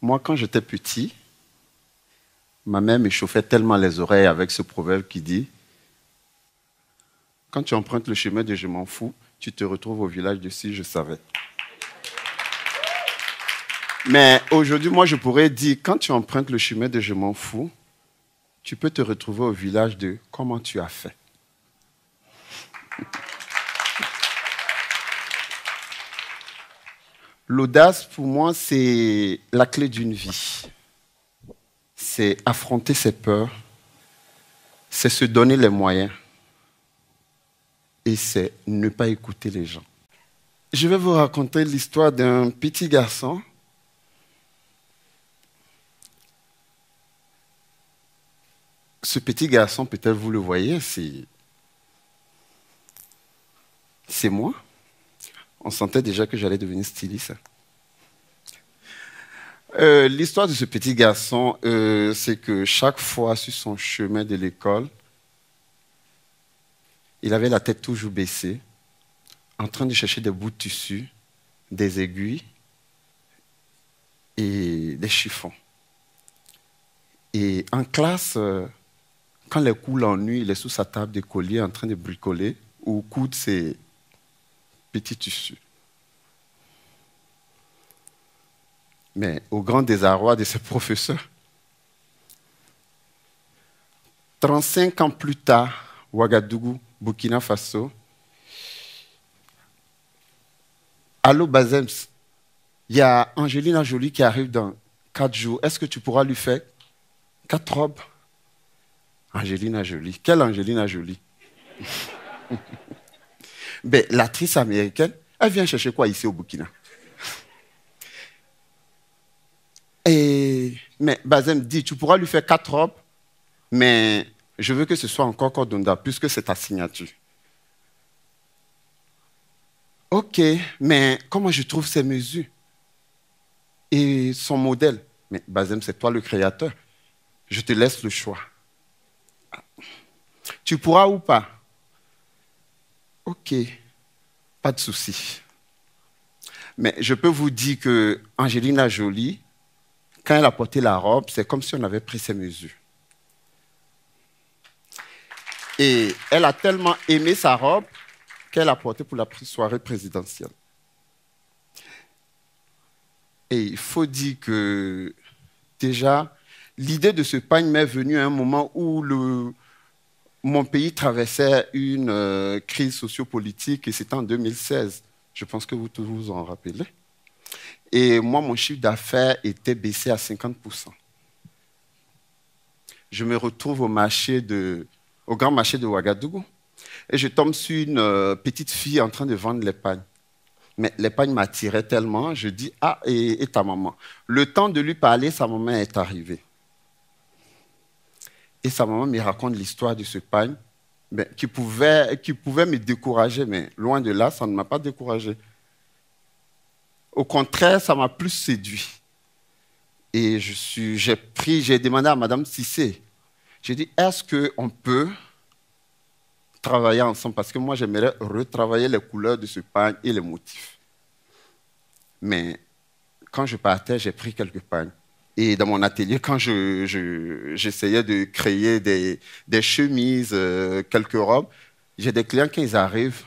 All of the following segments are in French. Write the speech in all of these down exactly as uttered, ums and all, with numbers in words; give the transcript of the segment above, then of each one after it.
Moi, quand j'étais petit, ma mère me chauffait tellement les oreilles avec ce proverbe qui dit « Quand tu empruntes le chemin de je m'en fous, tu te retrouves au village de si je savais. » Mais aujourd'hui, moi, je pourrais dire « Quand tu empruntes le chemin de je m'en fous, tu peux te retrouver au village de comment tu as fait. » L'audace, pour moi, c'est la clé d'une vie. C'est affronter ses peurs, c'est se donner les moyens et c'est ne pas écouter les gens. Je vais vous raconter l'histoire d'un petit garçon . Ce petit garçon, peut-être vous le voyez, c'est moi. On sentait déjà que j'allais devenir styliste. Euh, L'histoire de ce petit garçon, euh, c'est que chaque fois sur son chemin de l'école, il avait la tête toujours baissée, en train de chercher des bouts de tissu, des aiguilles et des chiffons. Et en classe... Euh, Quand les coups l'ennuient, il est sous sa table de collier en train de bricoler ou coudre ses petits tissus. Mais au grand désarroi de ses professeurs, trente-cinq ans plus tard, Ouagadougou, Burkina Faso, allô Bazems, il y a Angelina Jolie qui arrive dans quatre jours. Est-ce que tu pourras lui faire quatre robes? Angelina Jolie. Quelle Angelina Jolie? Ben, l'actrice américaine, elle vient chercher quoi ici au Burkina? Et, mais Bazem dit, tu pourras lui faire quatre robes, mais je veux que ce soit en Koko Dunda, puisque c'est ta signature. Ok, mais comment je trouve ses mesures? Et son modèle? Mais Bazem, c'est toi le créateur. Je te laisse le choix. Tu pourras ou pas? Ok, pas de souci. Mais je peux vous dire que Angelina Jolie, quand elle a porté la robe, c'est comme si on avait pris ses mesures. Et elle a tellement aimé sa robe qu'elle a portée pour la soirée présidentielle. Et il faut dire que déjà, l'idée de ce pagne m'est venue à un moment où le... Mon pays traversait une euh, crise sociopolitique et c'était en deux mille seize. Je pense que vous tous vous en rappelez. Et moi, mon chiffre d'affaires était baissé à cinquante pour cent. Je me retrouve au, marché de, au grand marché de Ouagadougou et je tombe sur une euh, petite fille en train de vendre les pagnes. Mais les pagnes m'attiraient tellement, je dis « Ah, et, et ta maman ?» Le temps de lui parler, sa maman est arrivée. Et sa maman me raconte l'histoire de ce pagne ben, qui, pouvait, qui pouvait me décourager, mais loin de là, ça ne m'a pas découragé. Au contraire, ça m'a plus séduit. Et j'ai pris, j'ai demandé à Madame Cissé, j'ai dit, est-ce qu'on peut travailler ensemble? Parce que moi, j'aimerais retravailler les couleurs de ce pagne et les motifs. Mais quand je partais, j'ai pris quelques pagnes. Et dans mon atelier, quand je, je, j'essayais de créer des, des chemises, euh, quelques robes, j'ai des clients, quand ils arrivent,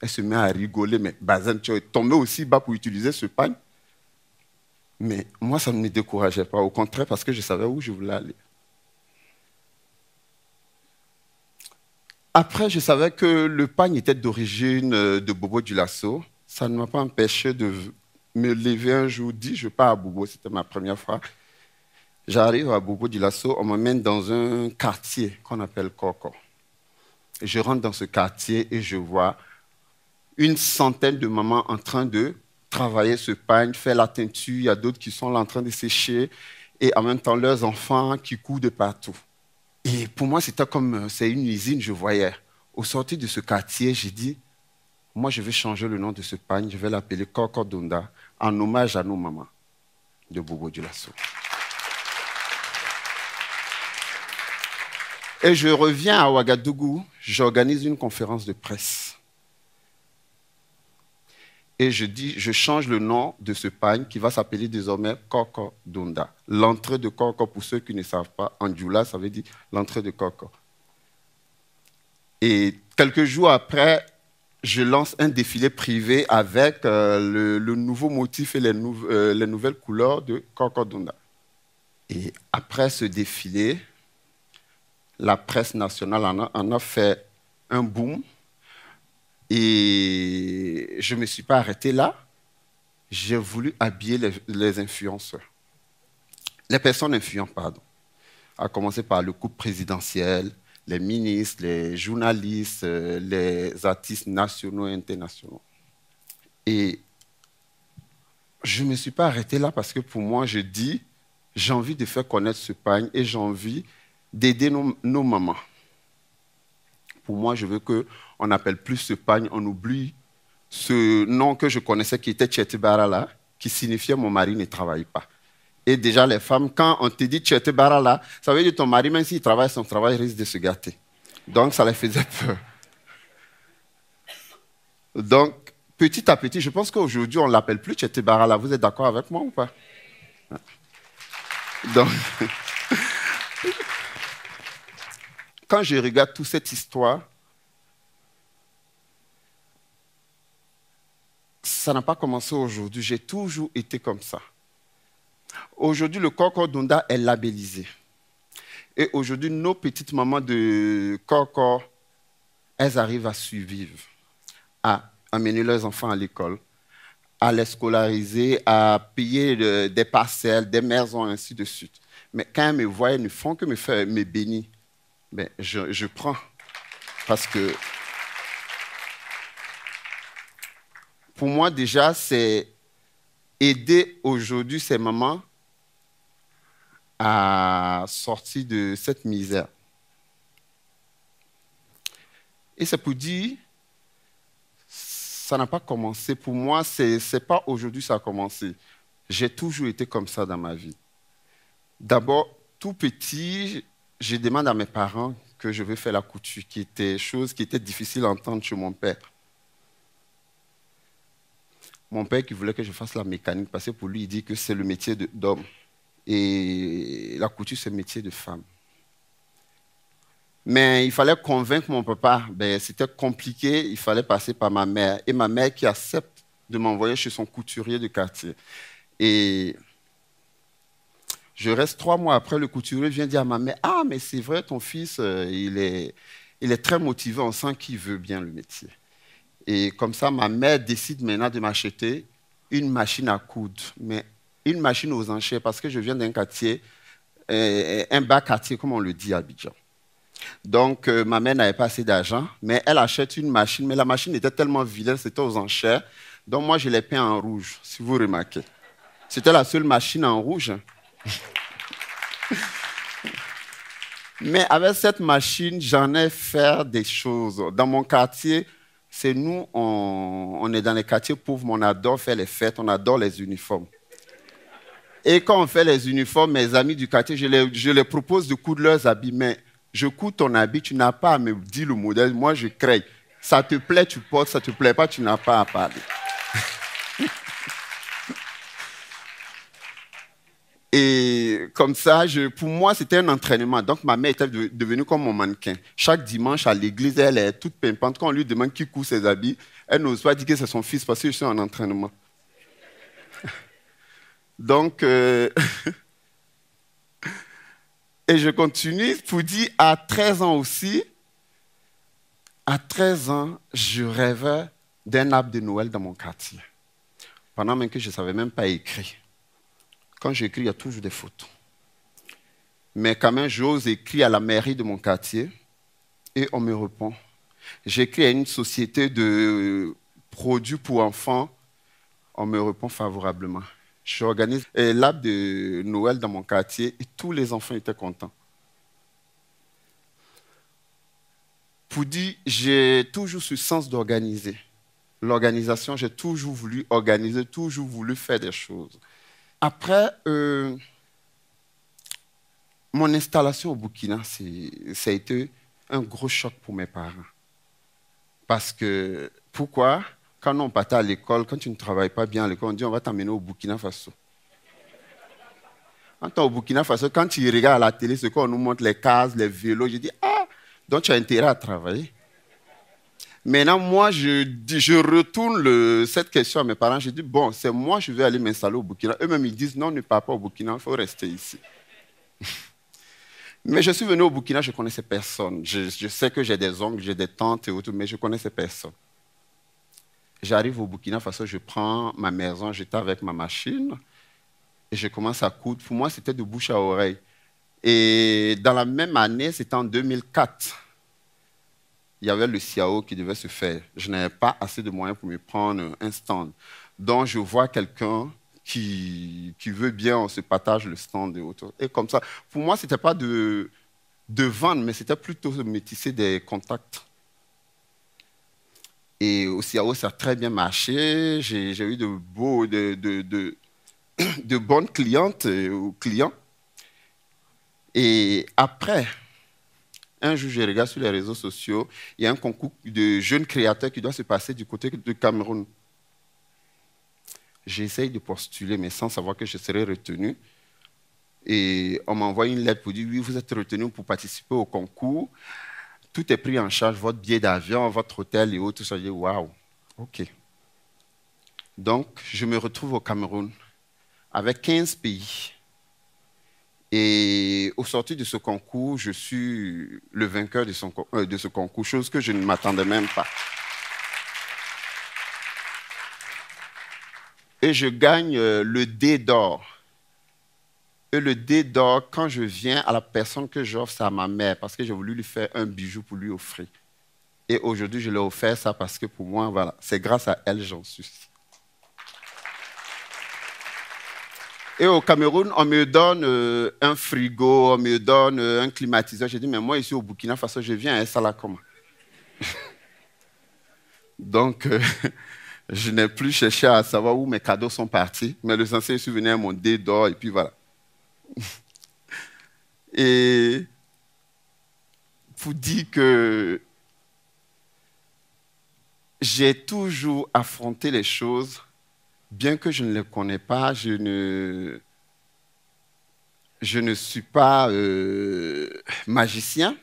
elles se mettent à rigoler. Mais Bazen, tu es tombé aussi bas pour utiliser ce pagne. Mais moi, ça ne me décourageait pas. Au contraire, parce que je savais où je voulais aller. Après, je savais que le pagne était d'origine de Bobo-Dioulasso. Ça ne m'a pas empêché de me lever un jour, dit, je pars à Bobo, c'était ma première fois. J'arrive à Bobo-Dioulasso, on m'emmène dans un quartier qu'on appelle Corcor. Je rentre dans ce quartier et je vois une centaine de mamans en train de travailler ce pagne, faire la teinture. Il y a d'autres qui sont là en train de sécher et en même temps leurs enfants qui courent de partout. Et pour moi, c'était comme, c'est une usine, je voyais. Au sortir de ce quartier, j'ai dit, moi, je vais changer le nom de ce pagne, je vais l'appeler Koko Dunda, en hommage à nos mamans de Bobo-Dioulasso. Et je reviens à Ouagadougou, j'organise une conférence de presse. et je, dis, je change le nom de ce pagne qui va s'appeler désormais Koko Dunda. L'entrée de Corcor, pour ceux qui ne savent pas, en Dioula, ça veut dire l'entrée de Corcor. Et quelques jours après, je lance un défilé privé avec euh, le, le nouveau motif et les, nou euh, les nouvelles couleurs de Koko Dunda. Et après ce défilé, la presse nationale en a, en a fait un boom. Et je ne me suis pas arrêté là. J'ai voulu habiller les, les influenceurs. Les personnes influentes, pardon. À commencer par le couple présidentiel, les ministres, les journalistes, les artistes nationaux et internationaux. Et je ne me suis pas arrêté là parce que pour moi, je dis, j'ai envie de faire connaître ce pagne et j'ai envie d'aider nos, nos mamans. Pour moi, je veux qu'on n'appelle plus ce pagne, on oublie ce nom que je connaissais qui était Tchete Barala, qui signifiait « mon mari ne travaille pas ». Et déjà, les femmes, quand on te dit « Tchete Barala », ça veut dire que ton mari, même s'il travaille, son travail risque de se gâter. Donc, ça les faisait peur. Donc, petit à petit, je pense qu'aujourd'hui, on ne l'appelle plus Tchete Barala. Vous êtes d'accord avec moi ou pas? Donc... Quand je regarde toute cette histoire, ça n'a pas commencé aujourd'hui. J'ai toujours été comme ça. Aujourd'hui, le Corcor Dunda est labellisé. Et aujourd'hui, nos petites mamans de Corcor, elles arrivent à survivre, à amener leurs enfants à l'école, à les scolariser, à payer des parcelles, des maisons, ainsi de suite. Mais quand elles me voient, elles ne font que me, faire, me bénir. Ben, je, je prends, parce que pour moi déjà, c'est aider aujourd'hui ces mamans à sortir de cette misère. Et c'est pour dire, ça n'a pas commencé. Pour moi, c'est pas aujourd'hui ça a commencé. J'ai toujours été comme ça dans ma vie. D'abord, tout petit, je demande à mes parents que je veux faire la couture, qui était chose qui était difficile à entendre chez mon père. Mon père qui voulait que je fasse la mécanique, parce que pour lui, il dit que c'est le métier d'homme. Et la couture, c'est le métier de femme. Mais il fallait convaincre mon papa. Ben, c'était compliqué, il fallait passer par ma mère. Et ma mère qui accepte de m'envoyer chez son couturier de quartier. Et... je reste trois mois après, le couturier vient dire à ma mère, « Ah, mais c'est vrai, ton fils, euh, il, est, il est très motivé, on sent qu'il veut bien le métier. » Et comme ça, ma mère décide maintenant de m'acheter une machine à coudre, mais une machine aux enchères, parce que je viens d'un quartier, euh, un bas quartier, comme on le dit à Abidjan. Donc, euh, ma mère n'avait pas assez d'argent, mais elle achète une machine, mais la machine était tellement vilaine, c'était aux enchères, donc moi, je l'ai peint en rouge, si vous remarquez. C'était la seule machine en rouge. Mais avec cette machine, j'en ai fait des choses. Dans mon quartier, c'est nous, on, on est dans les quartiers pauvres, mais on adore faire les fêtes, on adore les uniformes. Et quand on fait les uniformes, mes amis du quartier, je les, je les propose de coudre leurs habits. Mais je couds ton habit, tu n'as pas à me dire le modèle, moi je crée. Ça te plaît, tu portes, ça te plaît pas, tu n'as pas à parler. Et comme ça, je, pour moi, c'était un entraînement. Donc, ma mère était de, devenue comme mon mannequin. Chaque dimanche, à l'église, elle est toute pimpante. Quand on lui demande qui coud ses habits, elle n'ose pas dire que c'est son fils parce que je suis en entraînement. Donc, euh... et je continue pour dire, à treize ans aussi, à treize ans, je rêvais d'un arbre de Noël dans mon quartier. Pendant même que je ne savais même pas écrire. Quand j'écris, il y a toujours des fautes. Mais quand même, j'ose écrire à la mairie de mon quartier et on me répond. J'écris à une société de produits pour enfants, on me répond favorablement. J'organise l'arbre de Noël dans mon quartier et tous les enfants étaient contents. Pour dire, j'ai toujours ce sens d'organiser. L'organisation, j'ai toujours voulu organiser, toujours voulu faire des choses. Après, euh, mon installation au Burkina, ça a été un gros choc pour mes parents. Parce que, pourquoi? Quand on partait à l'école, quand tu ne travailles pas bien à l'école, on dit on va t'emmener au Burkina Faso. Quand tu es au Burkina Faso, quand tu regardes à la télé, ce qu'on nous montre, les cases, les vélos, je dis ah, donc tu as intérêt à travailler. Maintenant, moi, je, je retourne le, cette question à mes parents. Je dis bon, c'est moi, je vais aller m'installer au Burkina. Eux-mêmes, ils disent non, ne pars pas au Burkina, il faut rester ici. Mais je suis venu au Burkina, je ne connaissais personne. Je, je sais que j'ai des oncles, j'ai des tantes et autres, mais je ne connaissais personne. J'arrive au Burkina Faso, je prends ma maison, j'étais avec ma machine et je commence à coudre. Pour moi, c'était de bouche à oreille. Et dans la même année, c'était en deux mille quatre. Il y avait le S I A O qui devait se faire. Je n'avais pas assez de moyens pour me prendre un stand. Donc, je vois quelqu'un qui, qui veut bien, on se partage le stand et autres. Et comme ça, pour moi, ce n'était pas de, de vendre, mais c'était plutôt de métisser des contacts. Et au S I A O, ça a très bien marché. J'ai eu de, beaux, de, de, de, de bonnes clientes ou clients. Et après... Un jour, je regarde sur les réseaux sociaux, il y a un concours de jeunes créateurs qui doit se passer du côté du Cameroun. J'essaye de postuler, mais sans savoir que je serai retenu. Et on m'envoie une lettre pour dire, oui, vous êtes retenu pour participer au concours. Tout est pris en charge, votre billet d'avion, votre hôtel et autres. Je dis, waouh, OK. Donc, je me retrouve au Cameroun avec quinze pays. Et au sorti de ce concours, je suis le vainqueur de, son, euh, de ce concours, chose que je ne m'attendais même pas. Et je gagne euh, le dé d'or. Et le dé d'or, quand je viens à la personne que j'offre, c'est à ma mère, parce que j'ai voulu lui faire un bijou pour lui offrir. Et aujourd'hui, je lui ai offert ça parce que pour moi, voilà, c'est grâce à elle, j'en suis. Et au Cameroun, on me donne euh, un frigo, on me donne euh, un climatiseur. J'ai dit, mais moi, ici, au Burkina Faso, je viens à Salakoma. Donc, euh, je n'ai plus cherché à savoir où mes cadeaux sont partis. Mais le sensei, je suis venu à mon dé d'or, et puis voilà. Et vous dire que j'ai toujours affronté les choses. Bien que je ne le connais pas, je ne, je ne suis pas euh, magicien.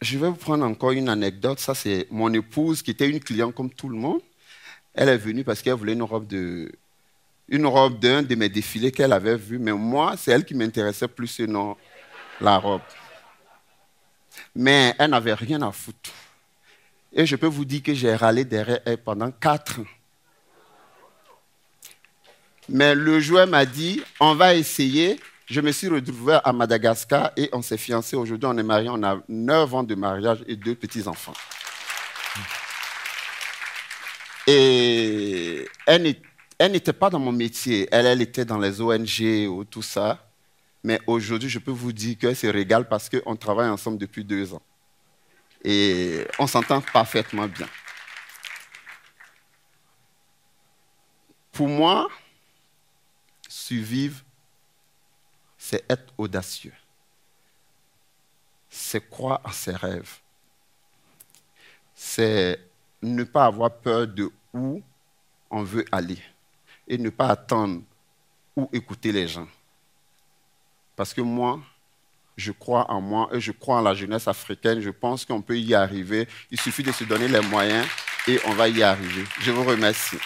Je vais vous prendre encore une anecdote. Ça, c'est mon épouse qui était une cliente comme tout le monde. Elle est venue parce qu'elle voulait une robe de, une robe d'un de mes défilés qu'elle avait vu. Mais moi, c'est elle qui m'intéressait plus que non, la robe. Mais elle n'avait rien à foutre. Et je peux vous dire que j'ai râlé derrière elle pendant quatre ans. Mais le joueur m'a dit, on va essayer. Je me suis retrouvé à Madagascar et on s'est fiancés. Aujourd'hui, on est mariés, on a neuf ans de mariage et deux petits-enfants. Et elle n'était pas dans mon métier. Elle, elle était dans les O N G ou tout ça. Mais aujourd'hui, je peux vous dire qu'elle se régale parce qu'on travaille ensemble depuis deux ans. Et on s'entend parfaitement bien. Pour moi, survivre, c'est être audacieux. C'est croire à ses rêves. C'est ne pas avoir peur de où on veut aller. Et ne pas attendre ou écouter les gens. Parce que moi, je crois en moi et je crois en la jeunesse africaine. Je pense qu'on peut y arriver. Il suffit de se donner les moyens et on va y arriver. Je vous remercie.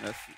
Merci.